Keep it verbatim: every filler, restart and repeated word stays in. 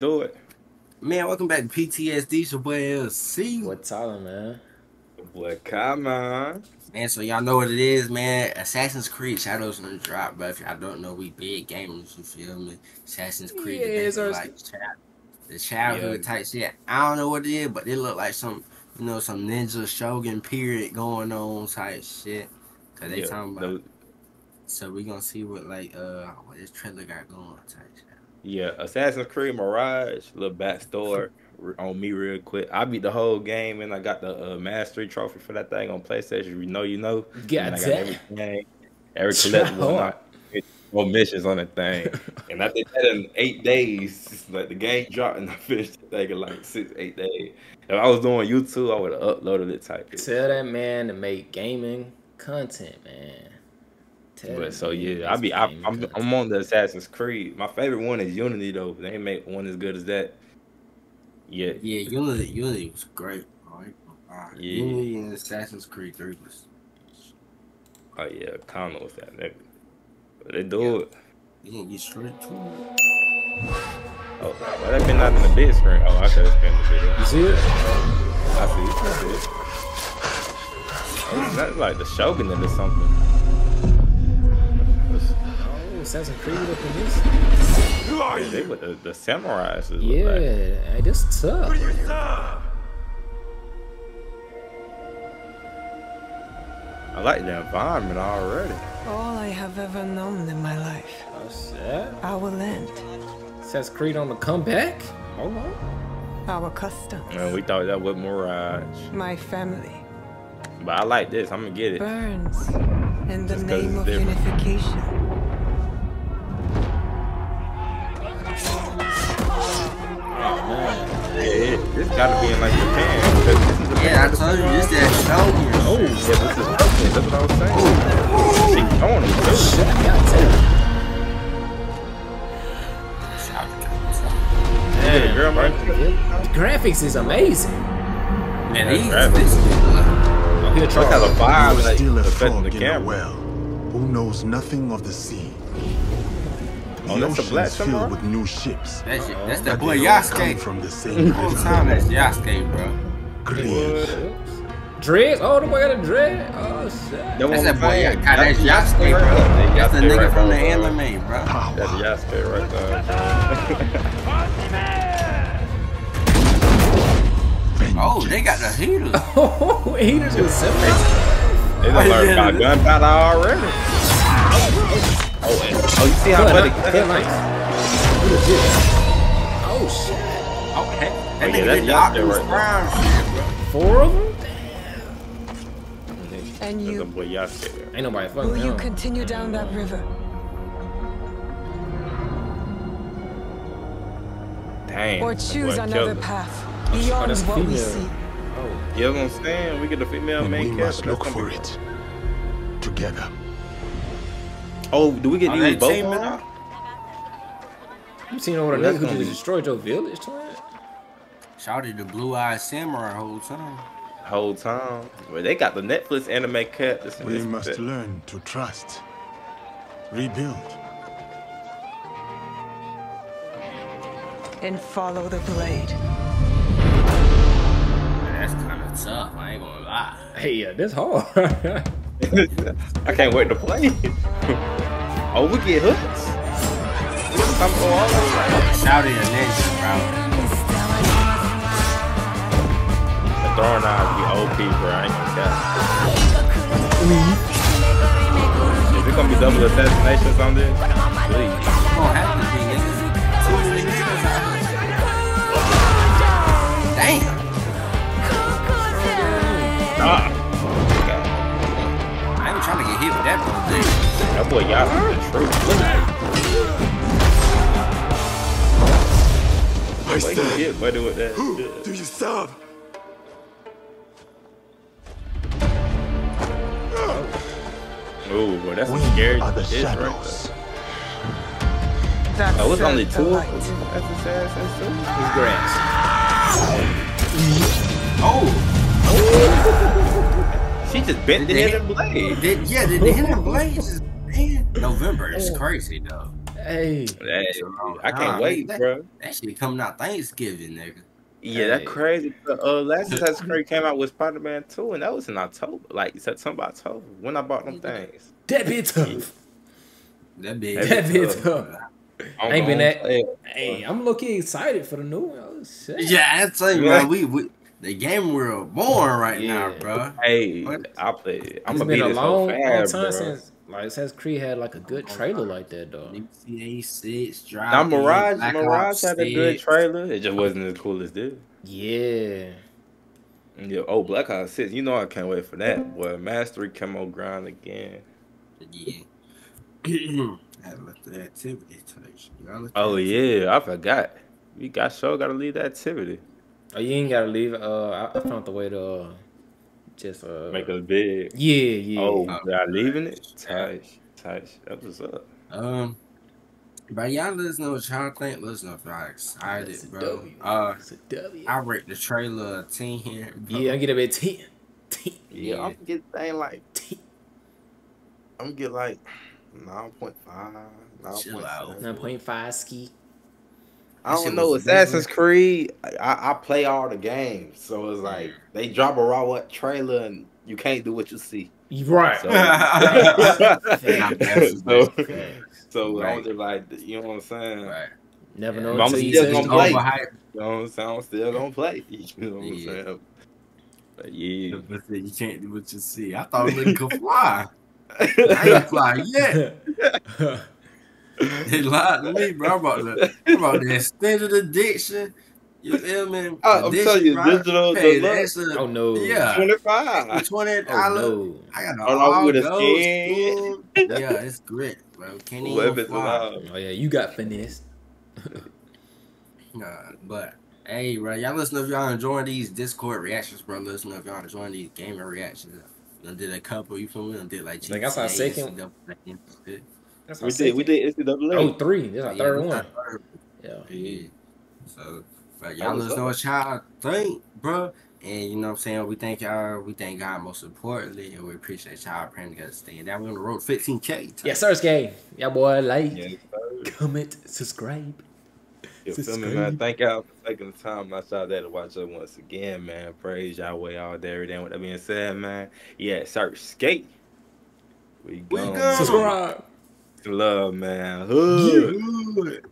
Do it. Man, welcome back to P T S D. It's your boy L C. What's up, man? What come on? Man, so y'all know what it is, man. Assassin's Creed Shadows on the drop, but if y'all don't know, we big gamers, you feel me? Assassin's Creed, yeah, the, thing, like, the childhood yeah. type shit. I don't know what it is, but it look like some, you know, some ninja shogun period going on type shit. Cause they yeah, talking about. Those... So we gonna see what like uh what this trailer got going type shit. Yeah, Assassin's Creed Mirage, little backstory on me real quick. I beat the whole game, and I got the uh, mastery trophy for that thing on PlayStation. You know, you know. Got I got everything, every collectible, no missions on the thing. And I did that in eight days. Like the game dropped, and I finished the thing in like six, eight days. If I was doing YouTube, I would have uploaded it type. It. Tell that man to make gaming content, man. But so yeah, I be I, I'm I'm on the Assassin's Creed. My favorite one is Unity though. They ain't make one as good as that. Yeah. Yeah, Unity Unity was great. Right? Uh, yeah. Unity and Assassin's Creed three was. Oh yeah, kinda with that. They, they do yeah. it. You didn't get straight to it. Oh, well, that been not in the big screen. Oh, I could have been the video. You see it? I see it. I see it. Oh, that's like the Shogun or something. Assassin's Creed up in this. Who are you? They with the, the samurais. Yeah, like. That's tough. What are you tough? I like the environment already. All I have ever known in my life. How's that? I will end. Assassin's Creed on the comeback? Hold on. Our customs. Man, we thought that was Mirage. My family. But I like this. I'm gonna get it. Burns in the name of different. Unification. Yeah, this gotta be in like Japan. Yeah, I told you this that Shogun. Oh, yeah, this is Shogun. That's what I was saying. She going to do shit. Yeah, the girl right there. The graphics is amazing. Man, these graphics. I'm here trying to vibe like still affecting the camera. Well, who knows nothing of the sea. Oh, the ocean's black filled tomorrow? With new ships. That shit, that's that boy Yasuke. From the same whole time that's Yasuke, bro. Dreads. Dreads? Oh, the boy got a dread? Oh, shit. That's that boy Yasuke. That's Yasuke, bro. That's the nigga from the anime, bro. That's Yasuke right there. Oh, they got the heaters. Oh, heaters are simple. They done learned about gunpowder already. Oh, oh, you see how good it is? Oh, shit. Okay. Oh, that yeah, that's Yasuke right there. Four of them? Damn. And you. Boy Yasuke. Ain't nobody fucking. Will you him. Continue down that river? Damn. Or choose another killer. Path beyond oh, what we see. Oh, you know what I'm saying? We get the female and main character. We must look for it. Together. Oh, do we get these both? You seen over there who just be... destroyed your village? Shouted the Blue Eyed Samurai whole time. Whole time. Well, they got the Netflix anime cut. This we must bit. Learn to trust. Rebuild. And follow the blade. Man, that's kind of tough. I ain't gonna lie. Hey, yeah, that's hard. I can't wait to play. Oh, we get hooks. I'm all shouting a ninja, bro. The throwing out be O P, bro. I ain't gonna tell. Is there gonna be double assassinations on this? Please. It's gonna have to be, nigga. Damn. Nah. Trying to get hit with that boy, dude. That boy, y'all are the truth. I said, yeah, buddy, with that. Who yeah. do you stop? Oh, boy, that's we scary. Are the is shadows. Right there. Oh, it's only two. That's a sad, sad, sad. It's grass. Oh. Oh. She just bent the hidden blade. Did, yeah, the hidden blade just man. November is crazy though. Hey, hey I can't nah, wait, that, bro. That shit coming out Thanksgiving, nigga. Yeah, hey. That's crazy. Uh, last Assassin's Creed came out with Spider-Man two, and that was in October. Like you said, something about October when I bought them things. That bit tough. That bit. That bit tough. tough. I ain't been that. Hey, I'm looking excited for the new one. Oh, shit. Yeah, I tell you, yeah. man, we we the game world born right yeah. now, bro. Hey, what? I play. I'm it's gonna been a long, fab, long time bro. since. Like Assassin's Creed had like a good trailer like that though. N C A A six, now Mirage, Mirage had a good trailer. It just wasn't as cool as this. Yeah. Yeah. Oh, Black Ops six. You know I can't wait for that. Boy, Mastery come on ground again. Yeah. I left the activity touch. Oh yeah, I forgot. We got sure gotta leave the activity. Oh, you ain't gotta leave. Uh, I, I found the way to. Uh... Just uh, make a big yeah, yeah. Oh, y'all leaving it? Tight, tight. That was up. Um, but y'all let us know what y'all think. Let us know if y'all excited, That's bro. W. Uh, That's a W. I rate the trailer ten here. Bro. Yeah, I get up at ten. ten. Yeah, yeah. I'm get thing like ten. I'm get like nine point five. Nine point five ski. I don't know. Assassin's Creed, I, I play all the games, so it's like they drop a raw what trailer and you can't do what you see. Right. So, so, so right. I'm just like, you know what I'm saying? Right. Never know. I'm still gonna play. You know what I'm saying? I'm still gonna play. You know what I'm saying? But yeah. You can't do what you see. I thought we could fly. I ain't fly yet. They lied to me, bro. I'm about the, about the extended addiction. You feel me? I'm telling you, digital. Hey, that's a, oh no, yeah, twenty-five, twenty dollars. Oh, no. I got all with a skin. Yeah, it's great, bro. Can't even fly. Oh yeah, you got finesse. Nah, but hey, bro, y'all listen if y'all enjoying these Discord reactions, bro. Listen if y'all enjoying these gaming reactions. I did a couple. You feel me? I did like G T A, like that's our second. That's we did, we did N C A A. Oh, three. That's our yeah, third one. Third. Yeah. yeah. So, y'all let us know what y'all think, bro. And you know what I'm saying? We thank y'all. We thank God most importantly. And we appreciate y'all praying together. Staying down. We're on the road fifteen K. Yes, sir, it's game. Y'all boy, like, yes, comment, subscribe. You feel me, man? Thank y'all for taking the time outside there to watch us once again, man. Praise Yahweh all day, every day. With that being said, man, yeah, search skate. We go. Subscribe. Love, man. Hood.